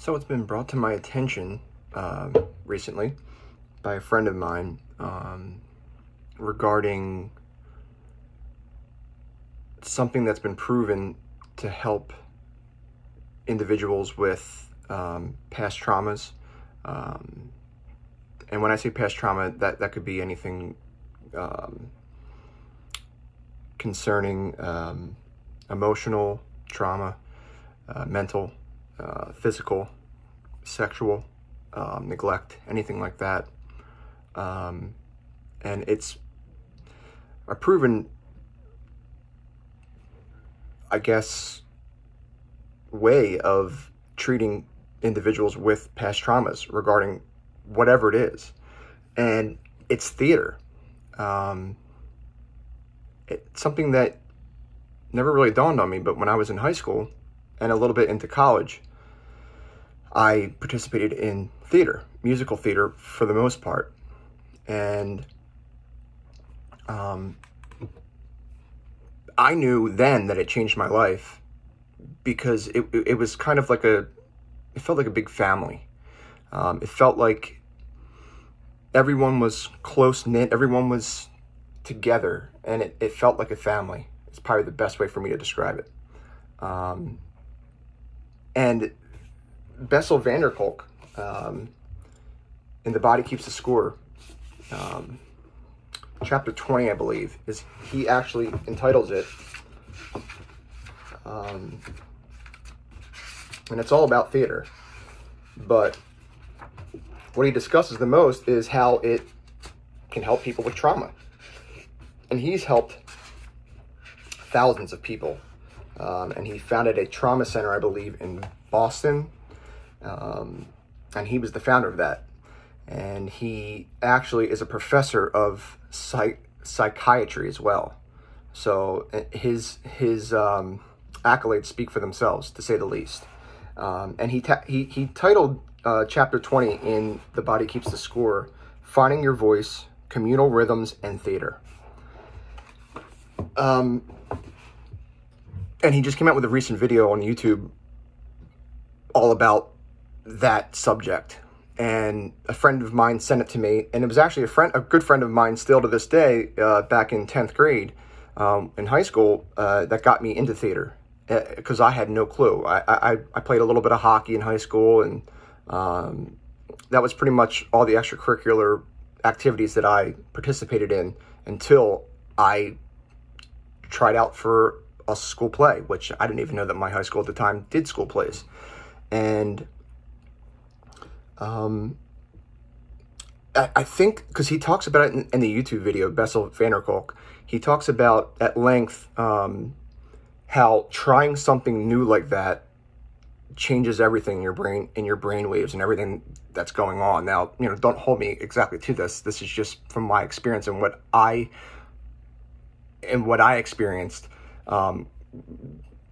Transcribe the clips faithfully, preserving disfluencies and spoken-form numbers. So it's been brought to my attention uh, recently by a friend of mine um, regarding something that's been proven to help individuals with um, past traumas. Um, and when I say past trauma, that, that could be anything um, concerning um, emotional trauma, uh, mental, uh, physical, sexual, um, neglect, anything like that. Um, and it's a proven, I guess, way of treating individuals with past traumas regarding whatever it is. And it's theater. Um, it's something that never really dawned on me, but when I was in high school and a little bit into college, I participated in theater, musical theater for the most part. And um, I knew then that it changed my life because it, it was kind of like a, it felt like a big family. Um, it felt like everyone was close-knit, everyone was together, and it, it felt like a family. It's probably the best way for me to describe it. Um, and Bessel van der Kolk, um, in The Body Keeps the Score, um, chapter twenty, I believe, is he actually entitles it. Um, and it's all about theater. But what he discusses the most is how it can help people with trauma. And he's helped thousands of people. Um, and he founded a trauma center, I believe, in Boston. Um, and he was the founder of that. And he actually is a professor of psych psychiatry as well. So his, his um, accolades speak for themselves, to say the least. Um, and he, ta he, he titled uh, chapter twenty in The Body Keeps the Score, Finding Your Voice, Communal Rhythms, and Theater. Um, and he just came out with a recent video on YouTube all about that subject. And a friend of mine sent it to me, and it was actually a friend, a good friend of mine still to this day, uh, back in tenth grade, um, in high school, uh, that got me into theater because uh, I had no clue. I, I, I played a little bit of hockey in high school, and um, that was pretty much all the extracurricular activities that I participated in until I tried out for a school play, which I didn't even know that my high school at the time did school plays. And Um, I, I think, because he talks about it in, in the YouTube video, Bessel van der Kolk, he talks about at length um, how trying something new like that changes everything in your brain, in your brain waves and everything that's going on. Now, you know, don't hold me exactly to this. This is just from my experience and what I, and what I experienced um,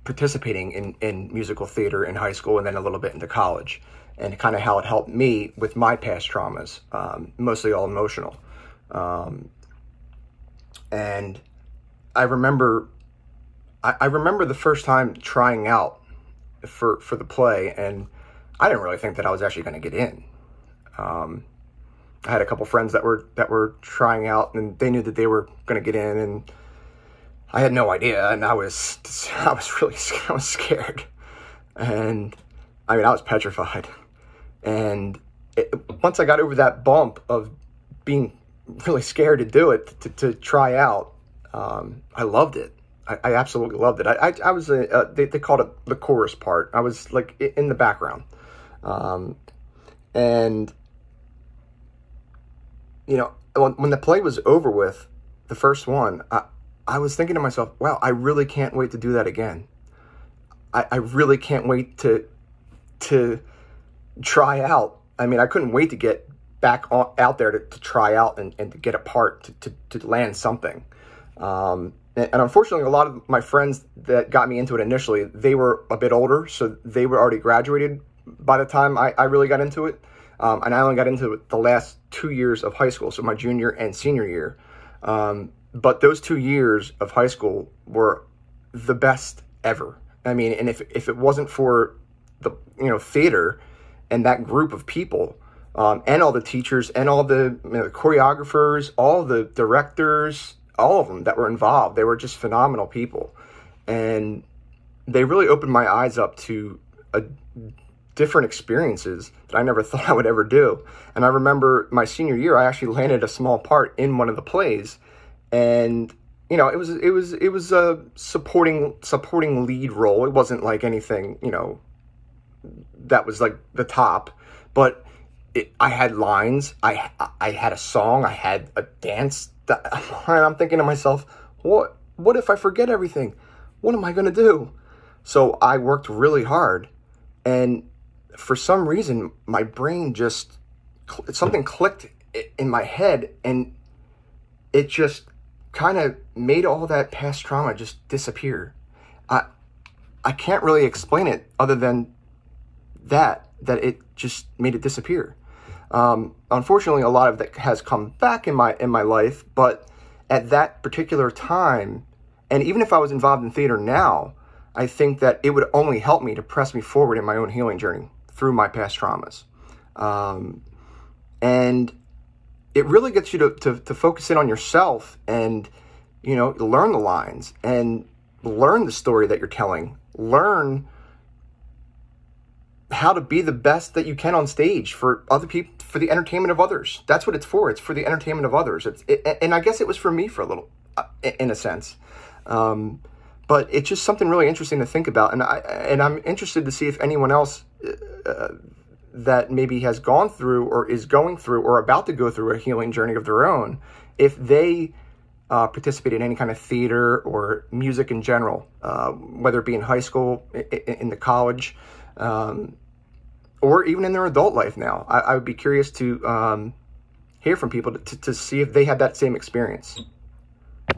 participating in, in musical theater in high school and then a little bit into college, and kind of how it helped me with my past traumas, um, mostly all emotional. Um, and I remember, I, I remember the first time trying out for, for the play, and I didn't really think that I was actually going to get in. Um, I had a couple friends that were, that were trying out, and they knew that they were going to get in, and I had no idea. And I was, I was really, I was scared. And I mean, I was petrified. And it, once I got over that bump of being really scared to do it, to, to try out, um, I loved it. I, I absolutely loved it. I, I, I was, a, uh, they, they called it the chorus part. I was like in the background. Um, and, you know, when, when the play was over with, the first one, I, I was thinking to myself, wow, I really can't wait to do that again. I, I really can't wait to to try out. I mean, I couldn't wait to get back on, out there to, to try out and, and to get a part, to, to, to land something. Um, and, and unfortunately, a lot of my friends that got me into it initially, they were a bit older, so they were already graduated by the time I, I really got into it. Um, and I only got into it the last two years of high school, so my junior and senior year. Um, but those two years of high school were the best ever. I mean, and if, if it wasn't for the, you know, theater and that group of people, um, and all the teachers and all the you know, choreographers, all the directors, all of them that were involved. They were just phenomenal people. And they really opened my eyes up to a, different experiences that I never thought I would ever do. And I remember my senior year, I actually landed a small part in one of the plays. And, you know, it was it was it was a supporting supporting lead role. It wasn't like anything, you know, that was like the top, but it, I had lines, I I had a song, I had a dance. That, and I'm thinking to myself, what what if I forget everything? What am I going to do? So I worked really hard, and for some reason, my brain just, something clicked in my head, and it just kind of made all that past trauma just disappear. I, I can't really explain it other than that, that it just made it disappear. Um, unfortunately, a lot of that has come back in my, in my life, but at that particular time, and even if I was involved in theater now, I think that it would only help me to press me forward in my own healing journey through my past traumas. Um, and it really gets you to, to, to focus in on yourself and, you know, learn the lines and learn the story that you're telling, learn how to be the best that you can on stage for other people, for the entertainment of others. That's what it's for. It's for the entertainment of others. It's, it, and I guess it was for me for a little, in a sense. Um, But it's just something really interesting to think about, and I and I'm interested to see if anyone else uh, that maybe has gone through or is going through or about to go through a healing journey of their own, if they uh, participate in any kind of theater or music in general, uh, whether it be in high school, in the college, um, or even in their adult life now. I, I would be curious to um, hear from people to, to see if they had that same experience.